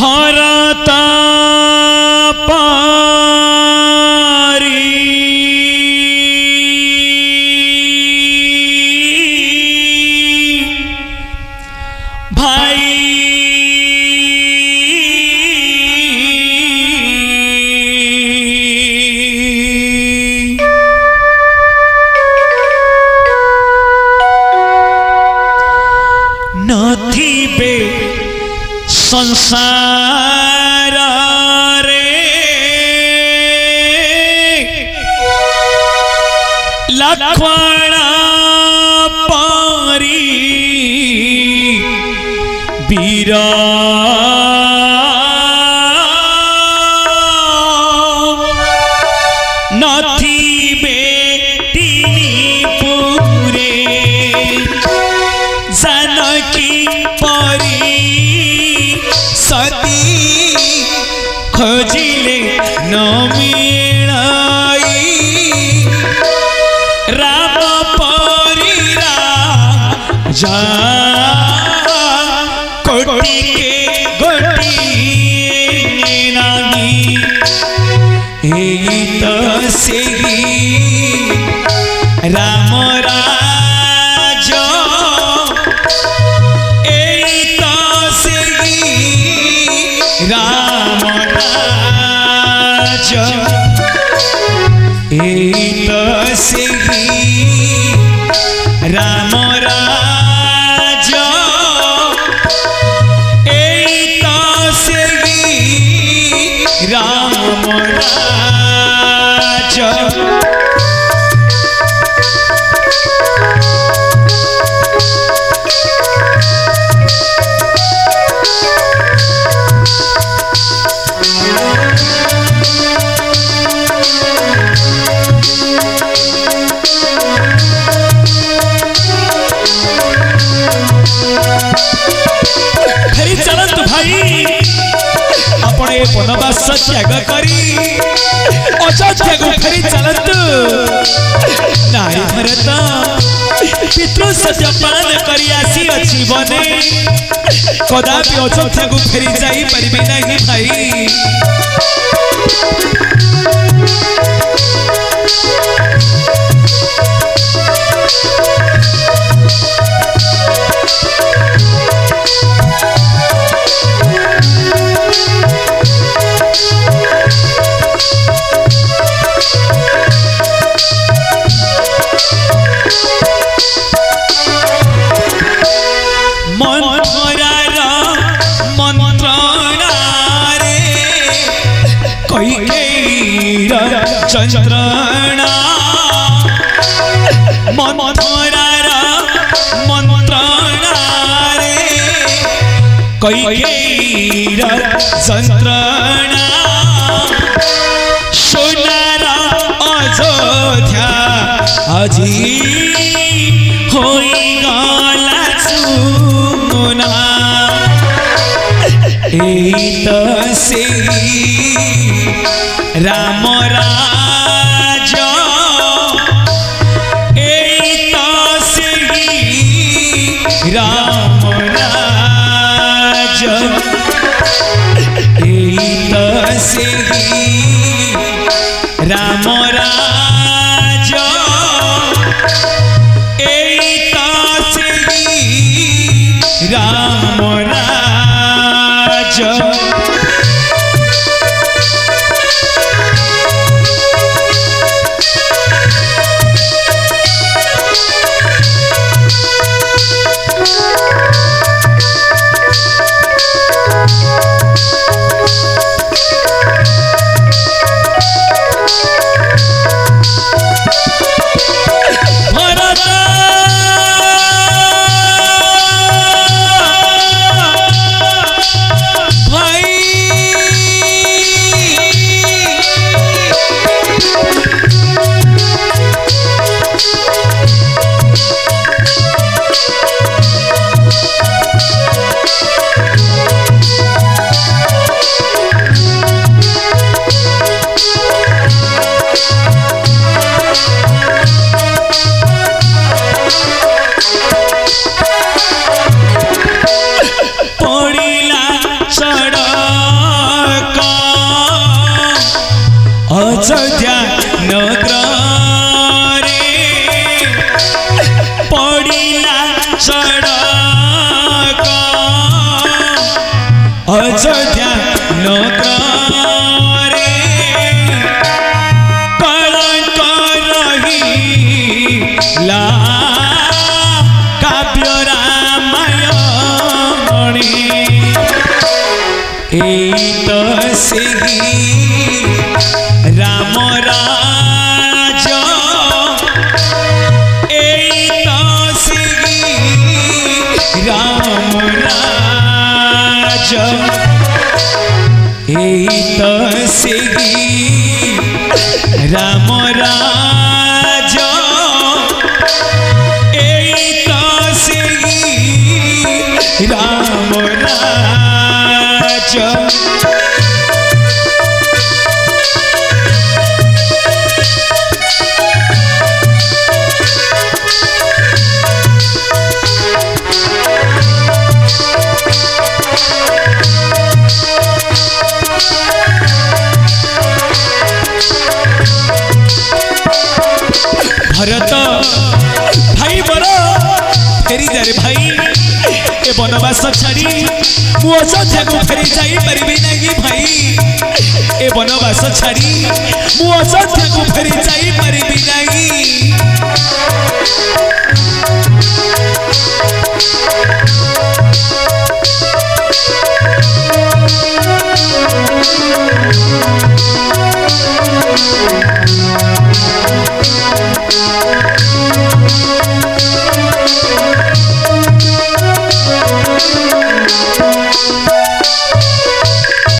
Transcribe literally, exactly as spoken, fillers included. بھرتا संसार रे लखवाड़ा पारी बीरा नाथी बेटी पूरे जनकी खोजिले नमीणाई राम परिरा जा कोटी के गोटी नामी एई तो सेही राम राज एई तो सेही राम राम राज राम राज पदवास त्याग करी अयोध्या गुफरी चलत नारी भरत पितृ सत्य पालन करी आसी अछि बने कदापि अयोध्या गुफरी जाई परबे नहीं भाई चंद्रणा मथुरा मंत्रणा रे कैकेयी चंद्रणा सोनारा अयोध्या आजी होई गला सुना एई तो सेही राम राज एई तो सेही राम राज एई तो सेही राम राज एई तो सेही राम राज भाई भाई ए बनवास छाड़ी मु असत्य को फेरी जाई परिबी नहीं।